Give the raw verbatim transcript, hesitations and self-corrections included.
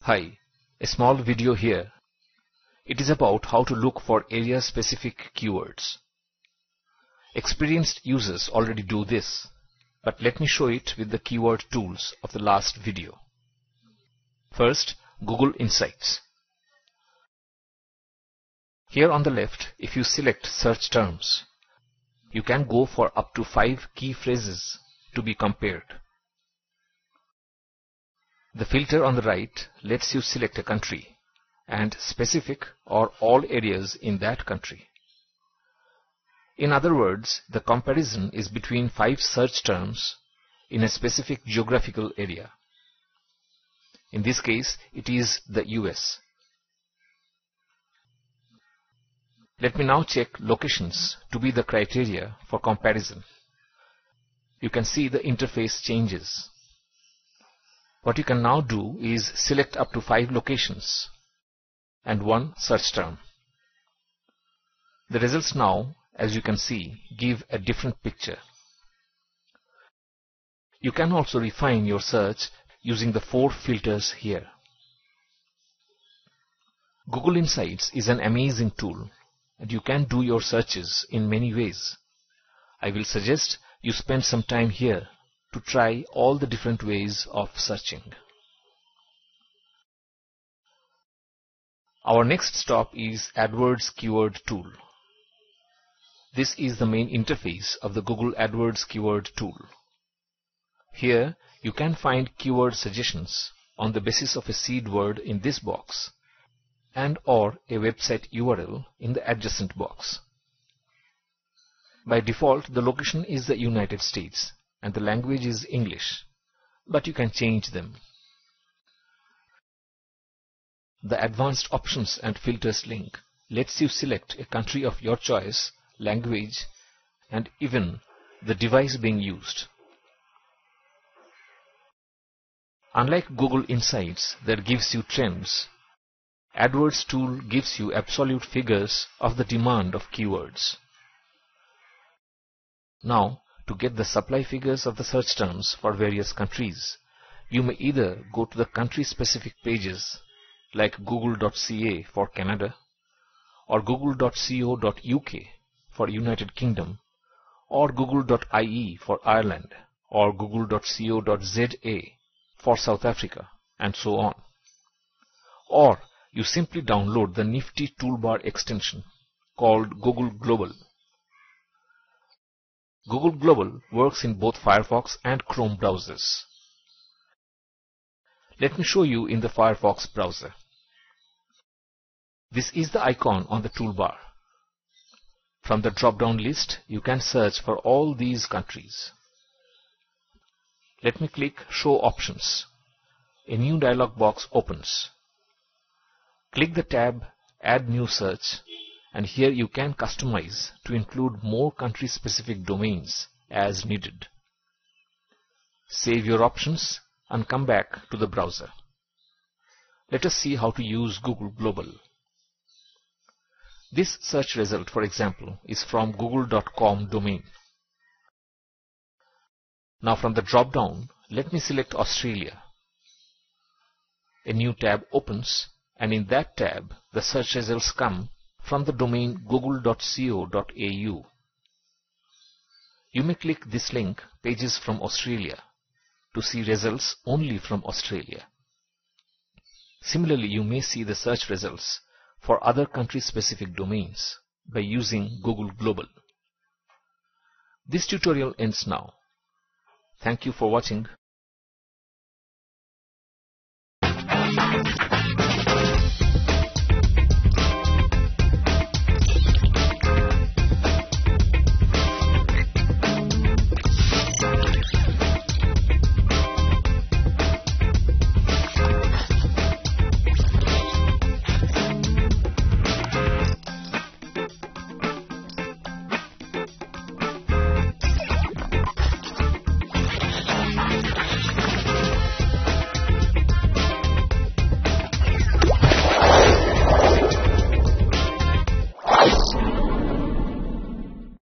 Hi, a small video here. It is about how to look for area-specific keywords. Experienced users already do this, but let me show it with the keyword tools of the last video. First, Google Insights. Here on the left, if you select search terms, you can go for up to five key phrases to be compared. The filter on the right lets you select a country and specific or all areas in that country. In other words, the comparison is between five search terms in a specific geographical area. In this case, it is the U S. Let me now check locations to be the criteria for comparison. You can see the interface changes. What you can now do is select up to five locations and one search term. The results now, as you can see, give a different picture. You can also refine your search using the four filters here. Google Insights is an amazing tool, and you can do your searches in many ways. I will suggest you spend some time here to try all the different ways of searching. Our next stop is AdWords Keyword Tool. This is the main interface of the Google AdWords Keyword Tool. Here you can find keyword suggestions on the basis of a seed word in this box and or a website U R L in the adjacent box. By default, the location is the United States, and the language is English, but you can change them. The Advanced Options and Filters link lets you select a country of your choice, language, and even the device being used. Unlike Google Insights that gives you trends, AdWords tool gives you absolute figures of the demand of keywords. Now, to get the supply figures of the search terms for various countries, you may either go to the country-specific pages like google dot c a for Canada, or google dot co dot u k for United Kingdom, or google dot i e for Ireland, or google dot co dot z a for South Africa, and so on. Or you simply download the nifty toolbar extension called Google Global. Google Global works in both Firefox and Chrome browsers. Let me show you in the Firefox browser. This is the icon on the toolbar. From the drop-down list, you can search for all these countries. Let me click Show Options. A new dialog box opens. Click the tab Add New Search, and here you can customize to include more country-specific domains as needed. Save your options and come back to the browser. Let us see how to use Google Global. This search result, for example, is from google dot com domain. Now from the drop-down, let me select Australia. A new tab opens, and in that tab, the search results come from the domain google dot co dot a u. You may click this link, Pages from Australia, to see results only from Australia. Similarly, you may see the search results for other country-specific domains by using Google Global. This tutorial ends now. Thank you for watching.